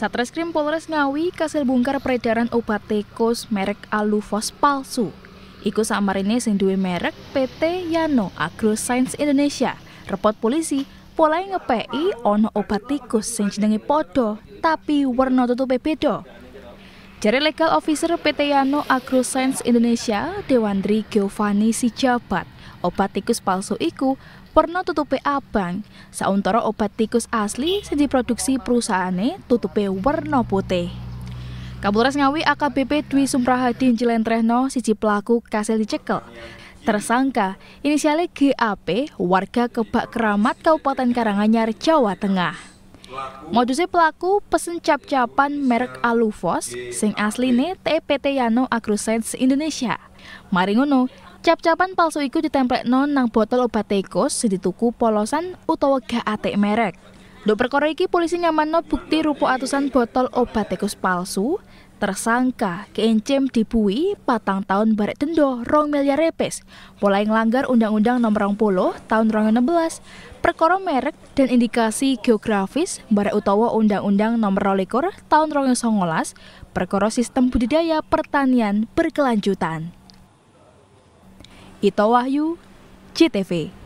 Satreskrim Polres Ngawi kasil bongkar peredaran obat tikus merek Alufos palsu. Iku samarine sing duwe merek PT Yanno Agro Science Indonesia. Repot polisi, polai ngepeki ono obat tikus sing jenenge podo tapi werna tutupe beda. Jare legal officer PT Yanno Agro Science Indonesia, Dewandri Giovanni Sijabat, obat tikus palsu iku werna tutupe abang, sauntara obat tikus asli sing diproduksi perusahaane tutupe werna putih. Kapolres Ngawi AKBP Dwi Sumpra Hadi njlentrehno siji pelaku kasil dicekel. Tersangka inisiale GAP, warga Kebak Keramat Kabupaten Karanganyar, Jawa Tengah. Modusnya pelaku pesen cap-capan merek Alufos sing asline PT Yanno Agro Science Indonesia. Mari ngono, cap-capan palsu iku ditemplekno nang botol obat tikus sing dituku polosan utawa GAT merek. Lho perkara iki polisi nyamanno bukti rupa atusan botol obat tikus palsu. Tersangka keencem dibui 4 tahun barek denda 2 miliar rupiah. Polai nglanggar Undang-Undang Nomor 20 Tahun 2016. Perkara merek dan indikasi geografis barek utawa Undang-Undang Nomor 21 Tahun 2019 perkara sistem budidaya pertanian berkelanjutan. Ito Wahyu, CTV.